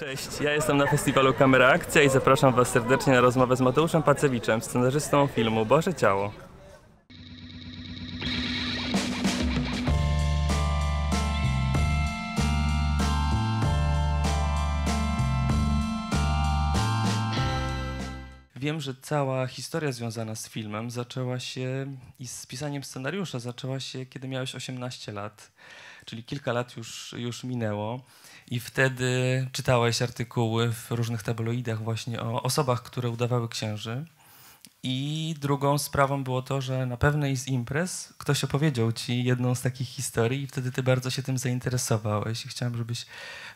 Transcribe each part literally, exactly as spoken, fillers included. Cześć, ja jestem na festiwalu Kamera Akcja i zapraszam Was serdecznie na rozmowę z Mateuszem Pacewiczem, scenarzystą filmu Boże Ciało. Wiem, że cała historia związana z filmem zaczęła się i z pisaniem scenariusza zaczęła się, kiedy miałeś osiemnaście lat, czyli kilka lat już, już minęło. I wtedy czytałeś artykuły w różnych tabloidach właśnie o osobach, które udawały księży. I drugą sprawą było to, że na pewnej z imprez ktoś opowiedział ci jedną z takich historii i wtedy ty bardzo się tym zainteresowałeś. I chciałem, żebyś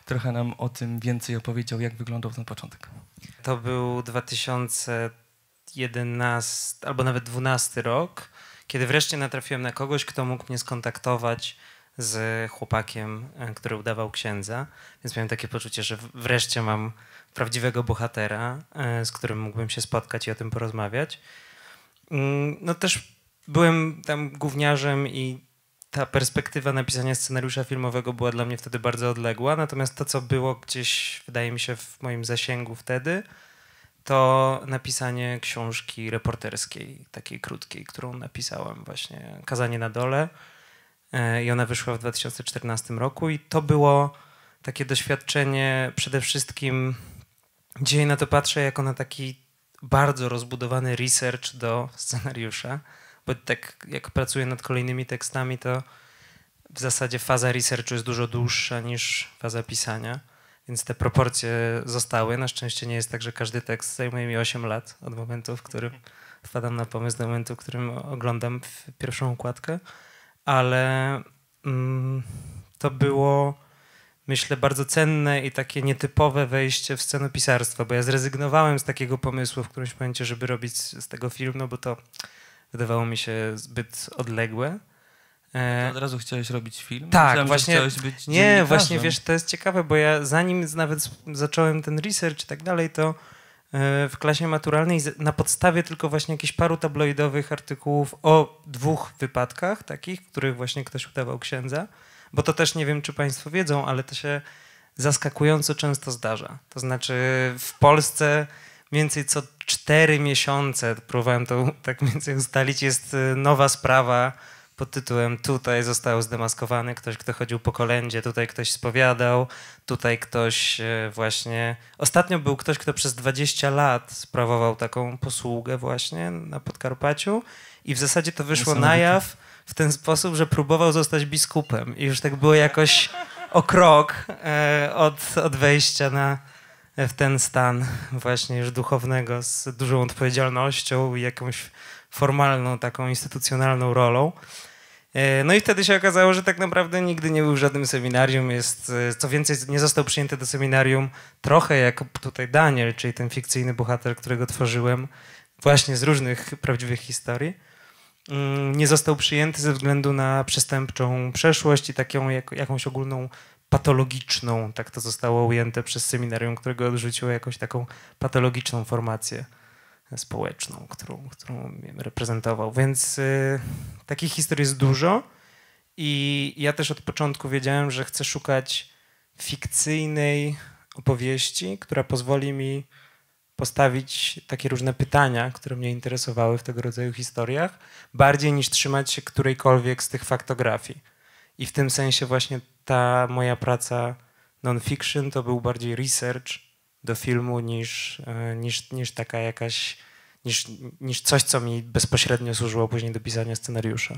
trochę nam o tym więcej opowiedział, jak wyglądał ten początek. To był dwa tysiące jedenasty albo nawet dwunasty rok, kiedy wreszcie natrafiłem na kogoś, kto mógł mnie skontaktować z chłopakiem, który udawał księdza. Więc miałem takie poczucie, że wreszcie mam prawdziwego bohatera, z którym mógłbym się spotkać i o tym porozmawiać. No też byłem tam gówniarzem i ta perspektywa napisania scenariusza filmowego była dla mnie wtedy bardzo odległa. Natomiast to, co było gdzieś, wydaje mi się, w moim zasięgu wtedy, to napisanie książki reporterskiej, takiej krótkiej, którą napisałem właśnie, Kazanie na dole. I ona wyszła w dwa tysiące czternastym roku i to było takie doświadczenie przede wszystkim, dzisiaj na to patrzę jako na taki bardzo rozbudowany research do scenariusza, bo tak jak pracuję nad kolejnymi tekstami, to w zasadzie faza researchu jest dużo dłuższa niż faza pisania, więc te proporcje zostały. Na szczęście nie jest tak, że każdy tekst zajmuje mi osiem lat od momentu, w którym wpadam na pomysł, do momentu, w którym oglądam pierwszą układkę. Ale mm, to było, myślę, bardzo cenne i takie nietypowe wejście w scenopisarstwo, bo ja zrezygnowałem z takiego pomysłu w którymś momencie, żeby robić z tego film, no bo to wydawało mi się zbyt odległe. To od razu chciałeś robić film? Tak, Myślałem, właśnie. Że chciałeś być nie, właśnie wiesz, to jest ciekawe, bo ja zanim nawet zacząłem ten research i tak dalej, to w klasie maturalnej na podstawie tylko właśnie jakichś paru tabloidowych artykułów o dwóch wypadkach takich, w których właśnie ktoś udawał księdza, bo to też nie wiem, czy Państwo wiedzą, ale to się zaskakująco często zdarza. To znaczy w Polsce mniej więcej co cztery miesiące, próbowałem to tak mniej więcej ustalić, jest nowa sprawa pod tytułem tutaj został zdemaskowany ktoś, kto chodził po kolędzie, tutaj ktoś spowiadał, tutaj ktoś właśnie... Ostatnio był ktoś, kto przez dwadzieścia lat sprawował taką posługę właśnie na Podkarpaciu i w zasadzie to wyszło na jaw w ten sposób, że próbował zostać biskupem i już tak było jakoś o krok od, od wejścia na, w ten stan właśnie już duchownego z dużą odpowiedzialnością i jakąś formalną, taką instytucjonalną rolą. No i wtedy się okazało, że tak naprawdę nigdy nie był w żadnym seminarium. Jest, co więcej, nie został przyjęty do seminarium trochę jak tutaj Daniel, czyli ten fikcyjny bohater, którego tworzyłem właśnie z różnych prawdziwych historii. Nie został przyjęty ze względu na przestępczą przeszłość i taką jak, jakąś ogólną patologiczną, tak to zostało ujęte przez seminarium, którego odrzuciło jakąś taką patologiczną formację społeczną, którą, którą reprezentował. Więc yy, takich historii jest dużo i ja też od początku wiedziałem, że chcę szukać fikcyjnej opowieści, która pozwoli mi postawić takie różne pytania, które mnie interesowały w tego rodzaju historiach, bardziej niż trzymać się którejkolwiek z tych faktografii. I w tym sensie właśnie ta moja praca non-fiction to był bardziej research do filmu niż, niż, niż taka jakaś, niż, niż coś, co mi bezpośrednio służyło później do pisania scenariusza.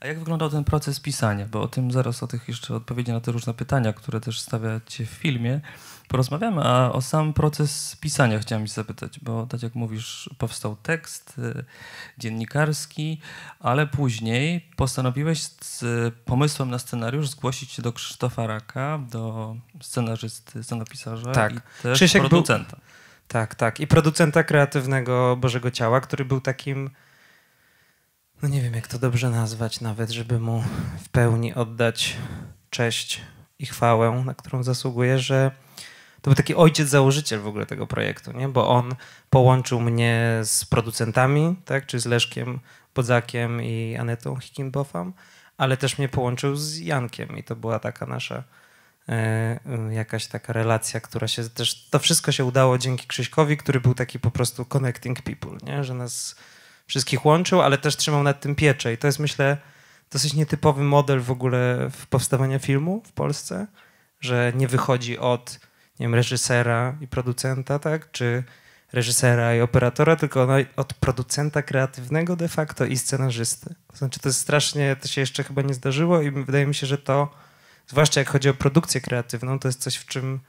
A jak wyglądał ten proces pisania? Bo o tym zaraz, o tych jeszcze odpowiedzi na te różne pytania, które też stawiacie w filmie, porozmawiamy, a o sam proces pisania chciałem się zapytać, bo tak jak mówisz, powstał tekst dziennikarski, ale później postanowiłeś z pomysłem na scenariusz zgłosić się do Krzysztofa Raka, do scenarzysty, scenopisarza tak. i też Krzysiek producenta. Był... Tak, tak. I producenta kreatywnego Bożego Ciała, który był takim... No nie wiem, jak to dobrze nazwać nawet, żeby mu w pełni oddać cześć i chwałę, na którą zasługuje, że to był taki ojciec założyciel w ogóle tego projektu, nie? Bo on połączył mnie z producentami, tak? Czy z Leszkiem Podzakiem i Anetą Hickinbotham, ale też mnie połączył z Jankiem i to była taka nasza jakaś taka relacja, która się też... To wszystko się udało dzięki Krzyśkowi, który był taki po prostu connecting people, nie? Że nas wszystkich łączył, ale też trzymał nad tym pieczę. I to jest, myślę, dosyć nietypowy model w ogóle powstawania filmu w Polsce, że nie wychodzi od, nie wiem, reżysera i producenta, tak? Czy reżysera i operatora, tylko od producenta kreatywnego de facto i scenarzysty. To znaczy, to jest strasznie, to się jeszcze chyba nie zdarzyło i wydaje mi się, że to, zwłaszcza jak chodzi o produkcję kreatywną, to jest coś, w czym,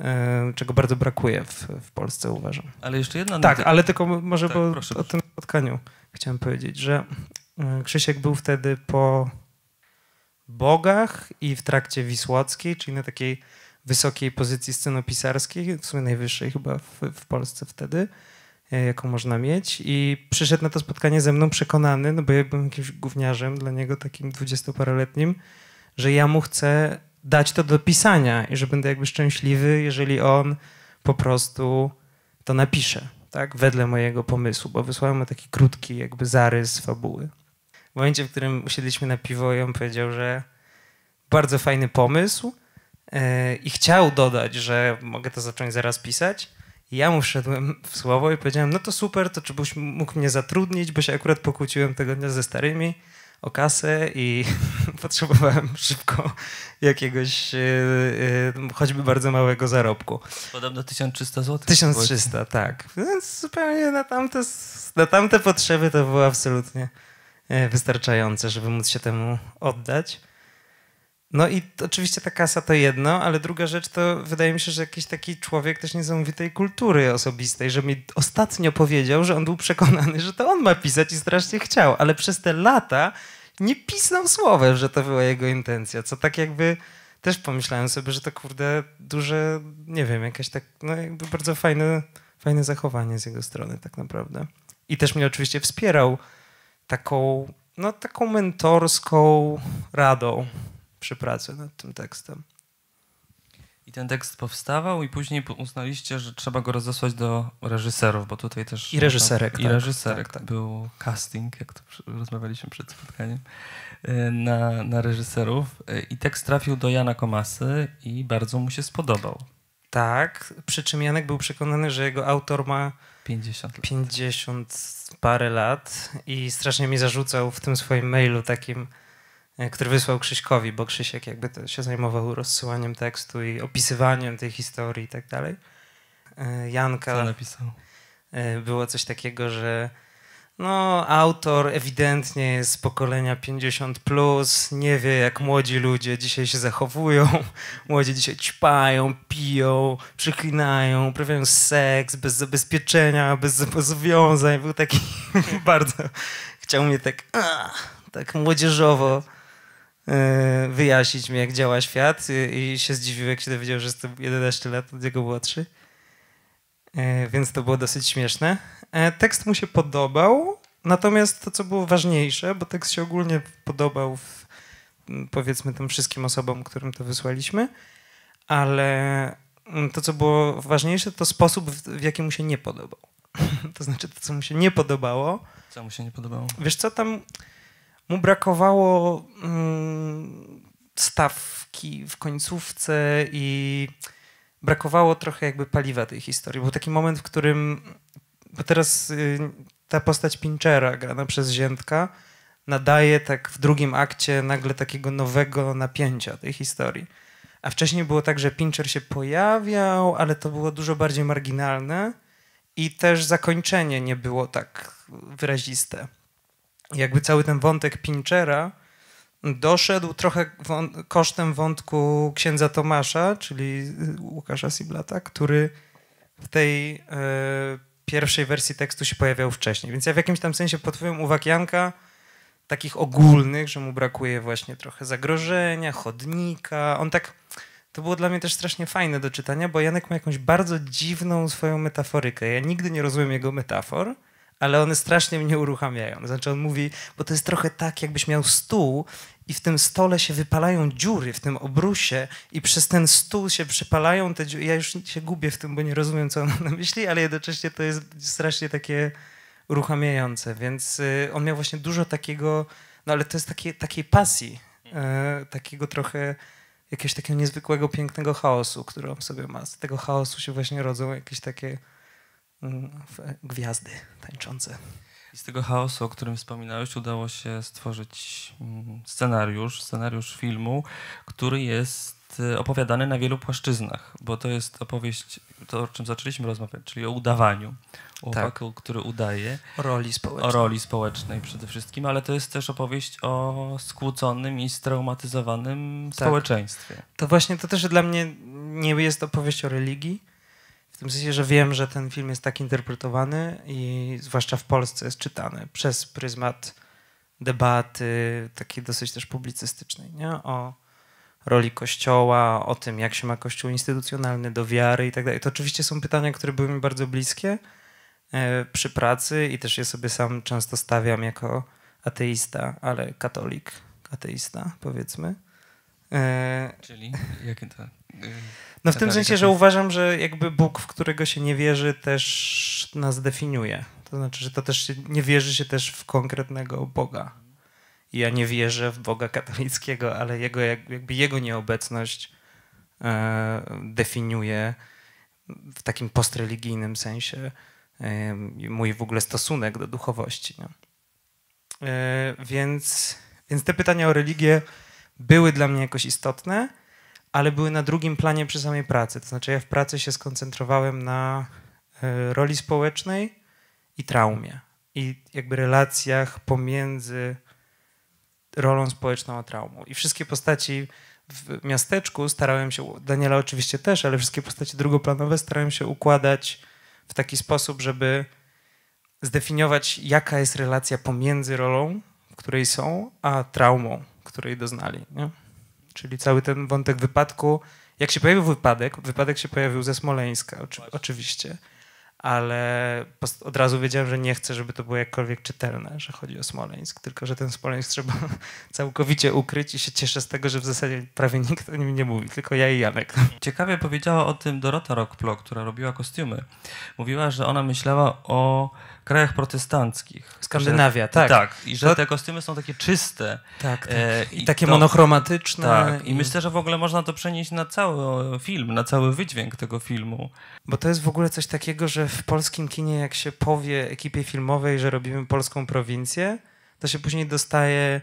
e, czego bardzo brakuje w, w Polsce, uważam. Ale jeszcze jedna... Tak, na... ale tylko może tak, bo proszę, o proszę. Tym spotkaniu chciałem powiedzieć, że Krzysiek był wtedy po Bogach i w trakcie Wisłockiej, czyli na takiej wysokiej pozycji scenopisarskiej, w sumie najwyższej chyba w, w Polsce wtedy, jaką można mieć, i przyszedł na to spotkanie ze mną przekonany, no bo ja byłem jakimś gówniarzem dla niego, takim dwudziestoparoletnim, że ja mu chcę dać to do pisania i że będę jakby szczęśliwy, jeżeli on po prostu to napisze, tak, wedle mojego pomysłu, bo wysłałem mu taki krótki jakby zarys fabuły. W momencie, w którym usiedliśmy na piwo i on powiedział, że bardzo fajny pomysł, i chciał dodać, że mogę to zacząć zaraz pisać. I ja mu wszedłem w słowo i powiedziałem, no to super, to czy byś mógł mnie zatrudnić, bo się akurat pokłóciłem tego dnia ze starymi o kasę i potrzebowałem szybko jakiegoś choćby bardzo małego zarobku. Podobno tysiąc trzysta złotych. tysiąc trzysta, tak. Więc zupełnie na tamte, na tamte potrzeby to było absolutnie wystarczające, żeby móc się temu oddać. No i to, oczywiście ta kasa to jedno, ale druga rzecz to wydaje mi się, że jakiś taki człowiek też niesamowitej kultury osobistej, że mi ostatnio powiedział, że on był przekonany, że to on ma pisać i strasznie chciał, ale przez te lata nie pisnął słowem, że to była jego intencja, co tak jakby też pomyślałem sobie, że to kurde duże, nie wiem, jakaś tak, no jakby bardzo fajne, fajne zachowanie z jego strony tak naprawdę. I też mnie oczywiście wspierał taką, no taką mentorską radą przy pracy nad tym tekstem. I ten tekst powstawał i później uznaliście, że trzeba go rozdosłać do reżyserów, bo tutaj też... I reżyserek. Tam, tak, I reżyserek. Tak, tak. Był casting, jak to rozmawialiśmy przed spotkaniem, na, na reżyserów. I tekst trafił do Jana Komasy i bardzo mu się spodobał. Tak, przy czym Janek był przekonany, że jego autor ma pięćdziesiąt lat. pięćdziesiąt parę lat i strasznie mi zarzucał w tym swoim mailu takim, który wysłał Krzyśkowi, bo Krzysiek jakby to się zajmował rozsyłaniem tekstu i opisywaniem tej historii i tak dalej. Janka... Co napisał? Było coś takiego, że no, autor ewidentnie jest z pokolenia pięćdziesiąt plus, nie wie jak młodzi ludzie dzisiaj się zachowują. Młodzi dzisiaj ćpają, piją, przyklinają, uprawiają seks bez zabezpieczenia, bez zobowiązań. Był taki bardzo... Chciał mnie tak... tak młodzieżowo wyjaśnić mi, jak działa świat, i się zdziwił, jak się dowiedział, że jestem jedenaście lat, od niego było trzy. Więc to było dosyć śmieszne. Tekst mu się podobał, natomiast to, co było ważniejsze, bo tekst się ogólnie podobał w, powiedzmy tym wszystkim osobom, którym to wysłaliśmy, ale to, co było ważniejsze, to sposób, w jaki mu się nie podobał. To znaczy to, co mu się nie podobało. Co mu się nie podobało? Wiesz co, tam... Mu brakowało mm, stawki w końcówce i brakowało trochę jakby paliwa tej historii. Był taki moment, w którym, bo teraz y, ta postać Pinchera grana przez Ziętka nadaje tak w drugim akcie nagle takiego nowego napięcia tej historii. A wcześniej było tak, że Pincher się pojawiał, ale to było dużo bardziej marginalne i też zakończenie nie było tak wyraziste. Jakby cały ten wątek Pinchera doszedł trochę wą- kosztem wątku księdza Tomasza, czyli Łukasza Siblata, który w tej e, pierwszej wersji tekstu się pojawiał wcześniej. Więc ja w jakimś tam sensie pod wpływem uwag Janka, takich ogólnych, że mu brakuje właśnie trochę zagrożenia, chodnika. On tak, to było dla mnie też strasznie fajne do czytania, bo Janek ma jakąś bardzo dziwną swoją metaforykę. Ja nigdy nie rozumiem jego metafor, ale one strasznie mnie uruchamiają. Znaczy on mówi, bo to jest trochę tak, jakbyś miał stół i w tym stole się wypalają dziury w tym obrusie i przez ten stół się przepalają te dziury. Ja już się gubię w tym, bo nie rozumiem, co on na myśli, ale jednocześnie to jest strasznie takie uruchamiające. Więc on miał właśnie dużo takiego, no ale to jest takie, takiej pasji, takiego trochę jakiegoś takiego niezwykłego, pięknego chaosu, który on sobie ma. Z tego chaosu się właśnie rodzą jakieś takie gwiazdy tańczące. I z tego chaosu, o którym wspominałeś, udało się stworzyć scenariusz, scenariusz filmu, który jest opowiadany na wielu płaszczyznach, bo to jest opowieść, to o czym zaczęliśmy rozmawiać, czyli o udawaniu, o chłopaku, tak, który udaje. O roli społecznej. O roli społecznej przede wszystkim, ale to jest też opowieść o skłóconym i straumatyzowanym, tak, społeczeństwie. To właśnie to też dla mnie nie jest opowieść o religii, w tym sensie, że wiem, że ten film jest tak interpretowany i zwłaszcza w Polsce jest czytany przez pryzmat debaty takiej dosyć też publicystycznej, nie? O roli Kościoła, o tym, jak się ma Kościół instytucjonalny do wiary i tak dalej. To oczywiście są pytania, które były mi bardzo bliskie przy pracy i też je sobie sam często stawiam jako ateista, ale katolik, ateista powiedzmy. Czyli jakie to... No w tym sensie, że uważam, że jakby Bóg, w którego się nie wierzy, też nas definiuje. To znaczy, że to też się, nie wierzy się też w konkretnego Boga. I ja nie wierzę w Boga katolickiego, ale jego, jakby jego nieobecność e, definiuje w takim postreligijnym sensie e, mój w ogóle stosunek do duchowości. No. E, więc, więc te pytania o religię były dla mnie jakoś istotne, ale były na drugim planie przy samej pracy. To znaczy ja w pracy się skoncentrowałem na y, roli społecznej i traumie. I jakby relacjach pomiędzy rolą społeczną a traumą. I wszystkie postaci w miasteczku starałem się, Daniela oczywiście też, ale wszystkie postaci drugoplanowe starałem się układać w taki sposób, żeby zdefiniować, jaka jest relacja pomiędzy rolą, w której są, a traumą, której doznali, nie? Czyli cały ten wątek wypadku. Jak się pojawił wypadek, wypadek się pojawił ze Smoleńska, oczy, oczywiście, ale od razu wiedziałem, że nie chcę, żeby to było jakkolwiek czytelne, że chodzi o Smoleńsk, tylko że ten Smoleńsk trzeba całkowicie ukryć i się cieszę z tego, że w zasadzie prawie nikt o nim nie mówi, tylko ja i Janek. Ciekawie powiedziała o tym Dorota Rockplo, która robiła kostiumy. Mówiła, że ona myślała o krajach protestanckich. Skandynawia, że, tak. Tak, i że to... te kostiumy są takie czyste. Tak, tak. E, i, i takie to, monochromatyczne. Tak, i, i myślę, że w ogóle można to przenieść na cały film, na cały wydźwięk tego filmu. Bo to jest w ogóle coś takiego, że w polskim kinie, jak się powie ekipie filmowej, że robimy polską prowincję, to się później dostaje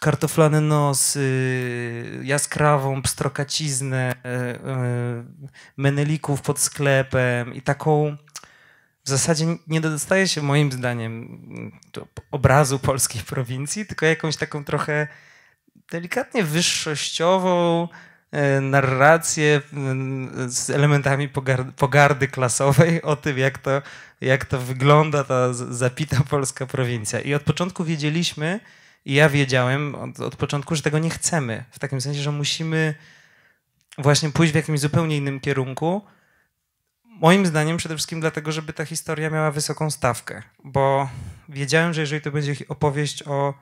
kartoflane nosy, jaskrawą pstrokaciznę, e, e, menelików pod sklepem i taką... W zasadzie nie dostaje się moim zdaniem obrazu polskiej prowincji, tylko jakąś taką trochę delikatnie wyższościową narrację z elementami pogardy, pogardy klasowej o tym, jak to, jak to wygląda ta zapita polska prowincja. I od początku wiedzieliśmy, i ja wiedziałem od, od początku, że tego nie chcemy. W takim sensie, że musimy właśnie pójść w jakimś zupełnie innym kierunku. Moim zdaniem przede wszystkim dlatego, żeby ta historia miała wysoką stawkę, bo wiedziałem, że jeżeli to będzie opowieść o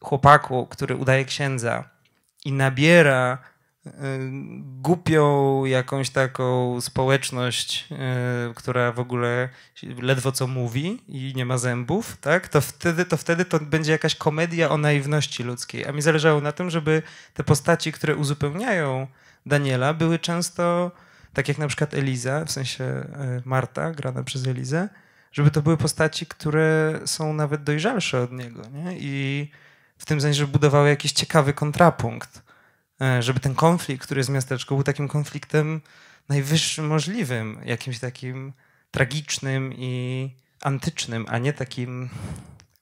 chłopaku, który udaje księdza i nabiera y, głupią jakąś taką społeczność, y, która w ogóle ledwo co mówi i nie ma zębów, tak, to wtedy, to wtedy to będzie jakaś komedia o naiwności ludzkiej. A mi zależało na tym, żeby te postaci, które uzupełniają Daniela, były często... Tak jak na przykład Eliza, w sensie Marta, grana przez Elizę, żeby to były postaci, które są nawet dojrzalsze od niego, nie? I w tym sensie, że budowały jakiś ciekawy kontrapunkt, żeby ten konflikt, który jest w miasteczku, był takim konfliktem najwyższym możliwym, jakimś takim tragicznym i antycznym, a nie takim,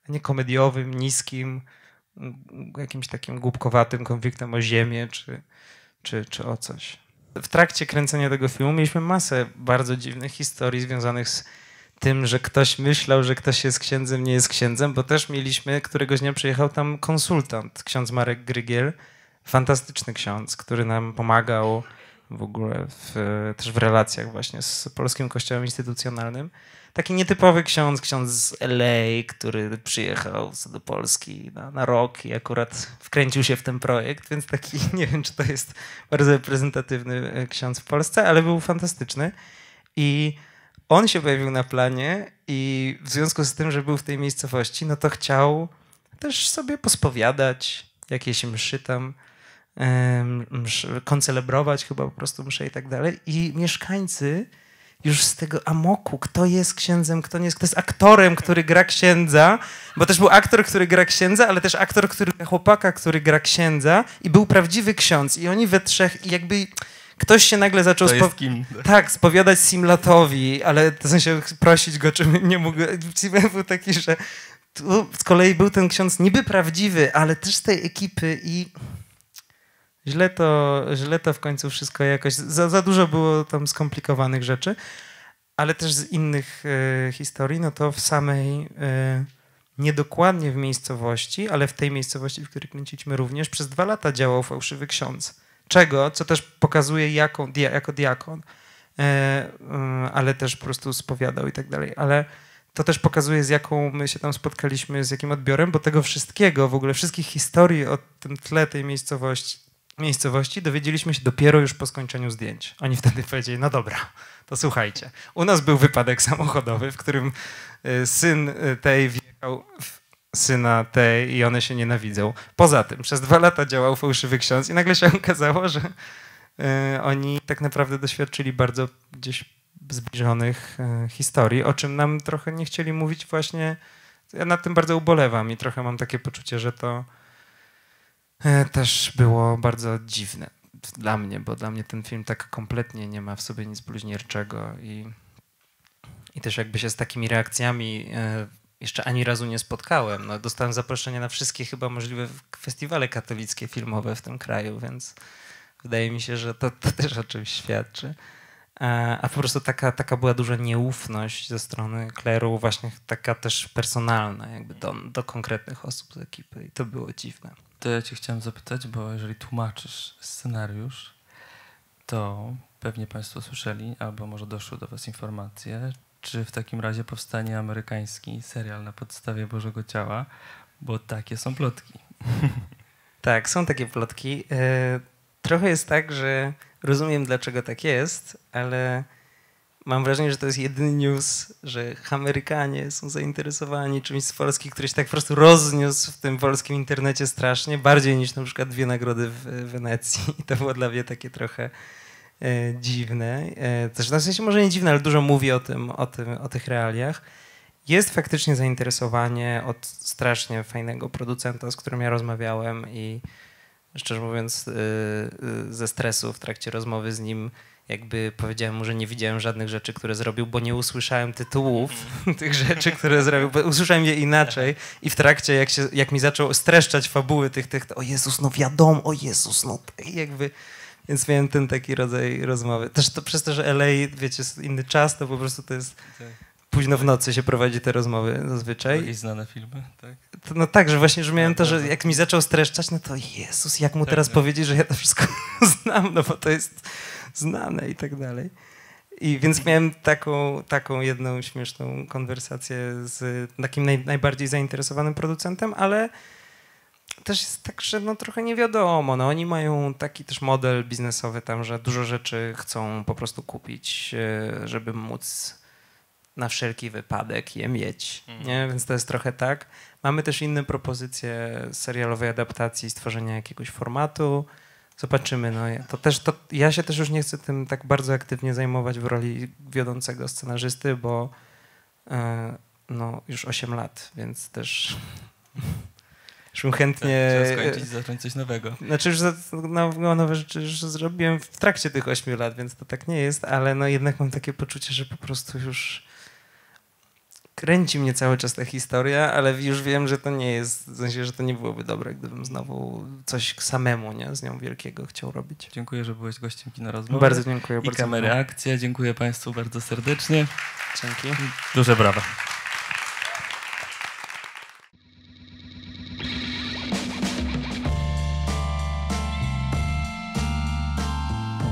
a nie komediowym, niskim, jakimś takim głupkowatym konfliktem o ziemię czy, czy, czy o coś. W trakcie kręcenia tego filmu mieliśmy masę bardzo dziwnych historii związanych z tym, że ktoś myślał, że ktoś jest księdzem, nie jest księdzem, bo też mieliśmy, któregoś dnia przyjechał tam konsultant, ksiądz Marek Grygiel, fantastyczny ksiądz, który nam pomagał w ogóle w, też w relacjach właśnie z Polskim Kościołem Instytucjonalnym. Taki nietypowy ksiądz, ksiądz z L A, który przyjechał do Polski na, na rok i akurat wkręcił się w ten projekt, więc taki, nie wiem, czy to jest bardzo reprezentatywny ksiądz w Polsce, ale był fantastyczny. I on się pojawił na planie i w związku z tym, że był w tej miejscowości, no to chciał też sobie pospowiadać jakieś mszy tam koncelebrować chyba po prostu mszę i tak dalej. I mieszkańcy już z tego amoku, kto jest księdzem, kto nie jest, kto jest aktorem, który gra księdza, bo też był aktor, który gra księdza, ale też aktor, który gra chłopaka, który gra księdza i był prawdziwy ksiądz. I oni we trzech i jakby... Ktoś się nagle zaczął spo... kim? Tak, spowiadać Simlatowi, ale w sensie prosić go, czy nie mógł. Simlat był taki, że tu z kolei był ten ksiądz niby prawdziwy, ale też z tej ekipy i źle to, źle to w końcu wszystko jakoś, za, za dużo było tam skomplikowanych rzeczy, ale też z innych y, historii, no to w samej, y, niedokładnie w miejscowości, ale w tej miejscowości, w której kręciliśmy również, przez dwa lata działał fałszywy ksiądz. Czego, co też pokazuje jako, jako diakon, ale też po prostu spowiadał i tak dalej. Ale to też pokazuje, z jaką my się tam spotkaliśmy, z jakim odbiorem, bo tego wszystkiego, w ogóle wszystkich historii o tym tle tej miejscowości, miejscowości dowiedzieliśmy się dopiero już po skończeniu zdjęć. Oni wtedy powiedzieli, no dobra, to słuchajcie. U nas był wypadek samochodowy, w którym syn tej wjechał w syna tej i one się nienawidzą. Poza tym przez dwa lata działał fałszywy ksiądz i nagle się okazało, że y, oni tak naprawdę doświadczyli bardzo gdzieś zbliżonych y, historii, o czym nam trochę nie chcieli mówić właśnie. Ja nad tym bardzo ubolewam i trochę mam takie poczucie, że to y, też było bardzo dziwne dla mnie, bo dla mnie ten film tak kompletnie nie ma w sobie nic bluźnierczego i, i też jakby się z takimi reakcjami y, jeszcze ani razu nie spotkałem. No, dostałem zaproszenie na wszystkie chyba możliwe festiwale katolickie filmowe w tym kraju, więc wydaje mi się, że to, to też o czymś świadczy. A, a po prostu taka, taka była duża nieufność ze strony kleru, właśnie taka też personalna jakby do, do konkretnych osób z ekipy i to było dziwne. To ja cię chciałem zapytać, bo jeżeli tłumaczysz scenariusz, to pewnie państwo słyszeli, albo może doszły do was informacje, czy w takim razie powstanie amerykański serial na podstawie Bożego Ciała? Bo takie są plotki. Tak, są takie plotki. Trochę jest tak, że rozumiem, dlaczego tak jest, ale mam wrażenie, że to jest jedyny news, że Amerykanie są zainteresowani czymś z Polski, który się tak po prostu rozniósł w tym polskim internecie strasznie, bardziej niż na przykład dwie nagrody w Wenecji. I to było dla mnie takie trochę... E, dziwne, e, też na sensie może nie dziwne, ale dużo mówi o tym, o tym, o tych realiach. Jest faktycznie zainteresowanie od strasznie fajnego producenta, z którym ja rozmawiałem i szczerze mówiąc y, y, ze stresu w trakcie rozmowy z nim jakby powiedziałem mu, że nie widziałem żadnych rzeczy, które zrobił, bo nie usłyszałem tytułów tych rzeczy, które zrobił, bo usłyszałem je inaczej i w trakcie jak, się, jak mi zaczął streszczać fabuły tych, tych, o Jezus, no wiadomo, o Jezus, no jakby... Więc miałem ten taki rodzaj rozmowy. Też to przez to, że L A, wiecie, jest inny czas, to po prostu to jest... Tak. Późno w nocy się prowadzi te rozmowy zazwyczaj. I znane filmy, tak? To, no tak, że właśnie, że miałem to, że jak mi zaczął streszczać, no to Jezus, jak mu teraz tak, powiedzieć, że ja to wszystko znam, no bo to jest znane i tak dalej. I więc miałem taką, taką jedną śmieszną konwersację z takim naj, najbardziej zainteresowanym producentem, ale... Też jest tak, że no trochę nie wiadomo. No, oni mają taki też model biznesowy tam, że dużo rzeczy chcą po prostu kupić, żeby móc na wszelki wypadek je mieć. Nie? Więc to jest trochę tak. Mamy też inne propozycje serialowej adaptacji, stworzenia jakiegoś formatu. Zobaczymy. No, to też, to, ja się też już nie chcę tym tak bardzo aktywnie zajmować w roli wiodącego scenarzysty, bo yy, no, już osiem lat, więc też... Już bym chętnie... Trzeba skończyć i zacząć coś nowego. Znaczy już za, no, nowe rzeczy już zrobiłem w trakcie tych ośmiu lat, więc to tak nie jest, ale no jednak mam takie poczucie, że po prostu już kręci mnie cały czas ta historia, ale już wiem, że to nie jest, w sensie, że to nie byłoby dobre, gdybym znowu coś samemu, nie, z nią wielkiego chciał robić. Dziękuję, że byłeś gościem KINOrozmowy. Bardzo dziękuję. I bardzo Kamery dziękuję. Akcja. Dziękuję państwu bardzo serdecznie. Dzięki. Duże brawa.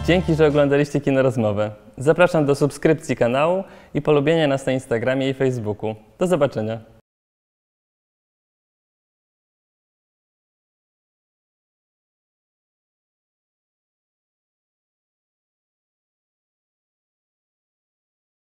Dzięki, że oglądaliście KINOrozmowę. Zapraszam do subskrypcji kanału i polubienia nas na Instagramie i Facebooku. Do zobaczenia.